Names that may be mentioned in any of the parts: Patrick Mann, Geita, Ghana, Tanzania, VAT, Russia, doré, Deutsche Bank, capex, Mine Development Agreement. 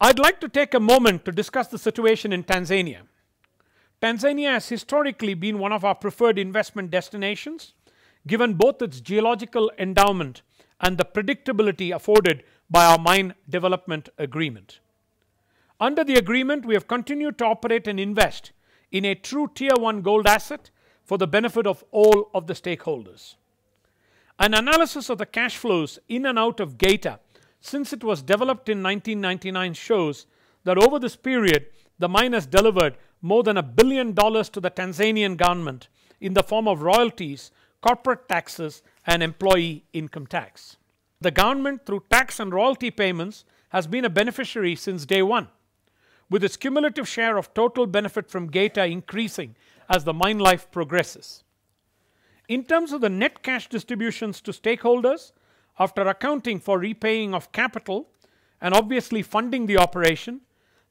I'd like to take a moment to discuss the situation in Tanzania. Tanzania has historically been one of our preferred investment destinations, given both its geological endowment and the predictability afforded by our mine development agreement. Under the agreement, we have continued to operate and invest in a true Tier 1 gold asset for the benefit of all of the stakeholders. An analysis of the cash flows in and out of Geita since it was developed in 1999 shows that over this period, the mine has delivered more than $1 billion to the Tanzanian government in the form of royalties, corporate taxes, and employee income tax. The government, through tax and royalty payments, has been a beneficiary since day one, with its cumulative share of total benefit from Geita increasing as the mine life progresses. In terms of the net cash distributions to stakeholders, after accounting for repaying of capital and obviously funding the operation,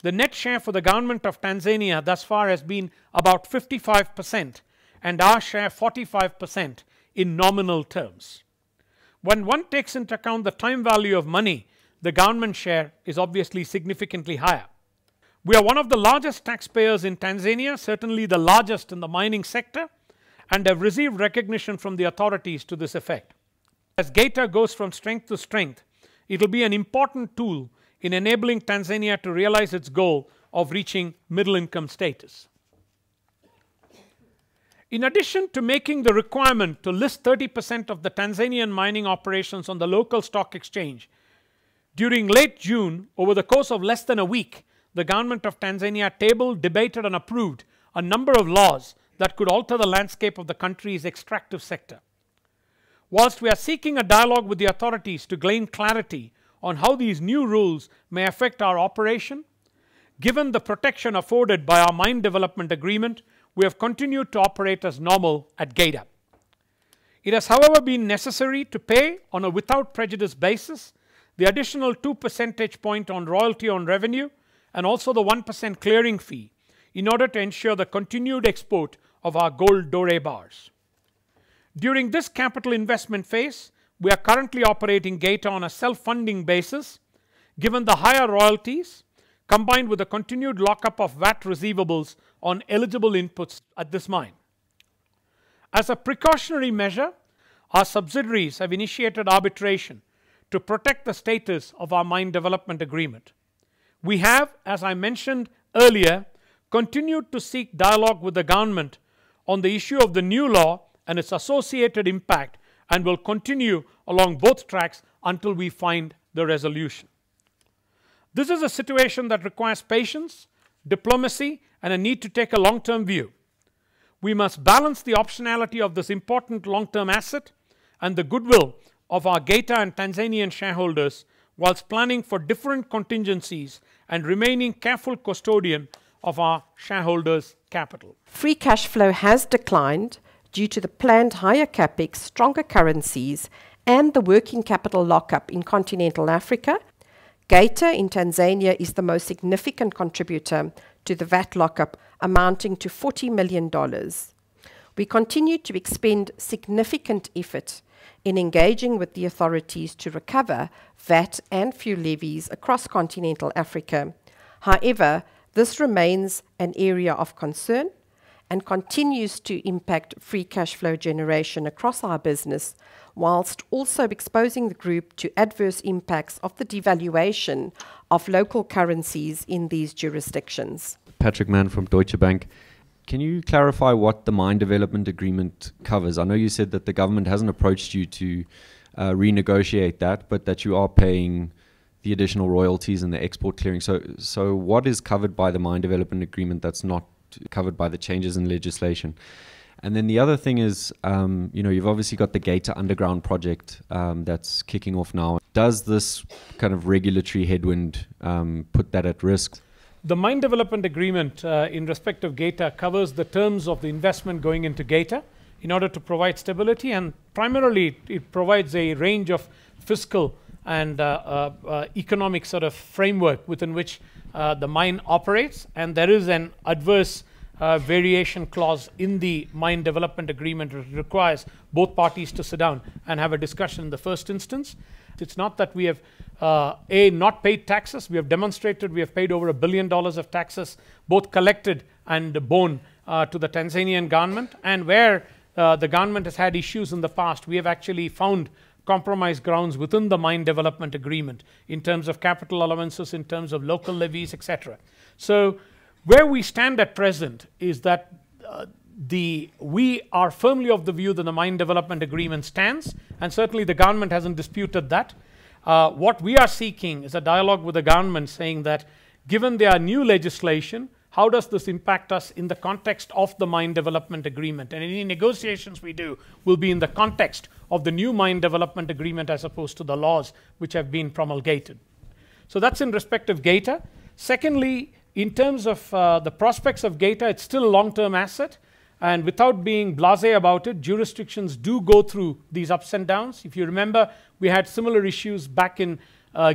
the net share for the government of Tanzania thus far has been about 55% and our share 45% in nominal terms. When one takes into account the time value of money, the government share is obviously significantly higher. We are one of the largest taxpayers in Tanzania, certainly the largest in the mining sector, and have received recognition from the authorities to this effect. As Geita goes from strength to strength, it will be an important tool in enabling Tanzania to realize its goal of reaching middle income status. In addition to making the requirement to list 30% of the Tanzanian mining operations on the local stock exchange, during late June, over the course of less than a week, the government of Tanzania tabled, debated and approved a number of laws that could alter the landscape of the country's extractive sector. Whilst we are seeking a dialogue with the authorities to gain clarity on how these new rules may affect our operation, given the protection afforded by our mine development agreement, we have continued to operate as normal at Geita. It has, however, been necessary to pay on a without prejudice basis the additional 2 percentage points on royalty on revenue and also the 1% clearing fee in order to ensure the continued export of our gold doré bars. During this capital investment phase, we are currently operating Geita on a self-funding basis, given the higher royalties combined with the continued lockup of VAT receivables on eligible inputs at this mine. As a precautionary measure, our subsidiaries have initiated arbitration to protect the status of our mine development agreement. We have, as I mentioned earlier, continued to seek dialogue with the government on the issue of the new law and its associated impact, and will continue along both tracks until we find the resolution. This is a situation that requires patience, diplomacy, and a need to take a long-term view. We must balance the optionality of this important long-term asset and the goodwill of our Geita and Tanzanian shareholders whilst planning for different contingencies and remaining careful custodian of our shareholders' capital. Free cash flow has declined due to the planned higher capex, stronger currencies, and the working capital lockup in continental Africa. Geita in Tanzania is the most significant contributor to the VAT lockup, amounting to $40 million. We continue to expend significant effort in engaging with the authorities to recover VAT and fuel levies across continental Africa. However, this remains an area of concern and continues to impact free cash flow generation across our business, whilst also exposing the group to adverse impacts of the devaluation of local currencies in these jurisdictions. Patrick Mann from Deutsche Bank. Can you clarify what the mine development agreement covers? I know you said that the government hasn't approached you to renegotiate that, but that you are paying the additional royalties and the export clearing. So what is covered by the mine development agreement that's not covered by the changes in legislation? And then the other thing is, you've obviously got the Geita underground project that's kicking off now. Does this kind of regulatory headwind put that at risk? The mine development agreement in respect of Geita covers the terms of the investment going into Geita in order to provide stability, and primarily it provides a range of fiscal and economic sort of framework within which the mine operates, and there is an adverse variation clause in the mine development agreement which requires both parties to sit down and have a discussion in the first instance. It's not that we have not paid taxes. We have demonstrated we have paid over $1 billion of taxes, both collected and borne to the Tanzanian government. And where the government has had issues in the past, we have actually found compromise grounds within the mine development agreement in terms of capital allowances, in terms of local levies, etc. So where we stand at present is that we are firmly of the view that the mine development agreement stands, and certainly the government hasn't disputed that. What we are seeking is a dialogue with the government saying that given their new legislation, how does this impact us in the context of the mine development agreement? And any negotiations we do will be in the context of the new mine development agreement as opposed to the laws which have been promulgated. So that's in respect of Geita. Secondly, in terms of the prospects of Geita, it's still a long-term asset. And without being blasé about it, jurisdictions do go through these ups and downs. If you remember, we had similar issues back in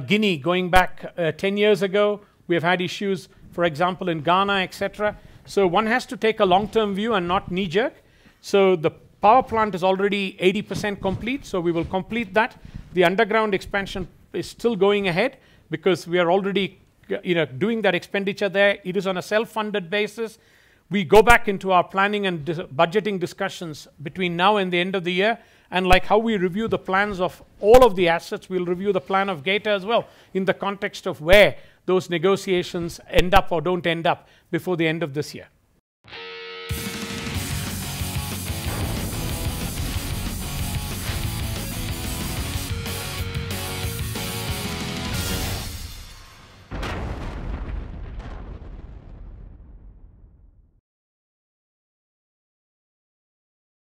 Guinea going back 10 years ago. We have had issues, for example, in Ghana, etc. So one has to take a long-term view and not knee-jerk. So the power plant is already 80% complete, so we will complete that. The underground expansion is still going ahead because we are already doing that expenditure there. It is on a self-funded basis. We go back into our planning and budgeting discussions between now and the end of the year. And like how we review the plans of all of the assets, we'll review the plan of Geita as well in the context of where those negotiations end up or don't end up before the end of this year.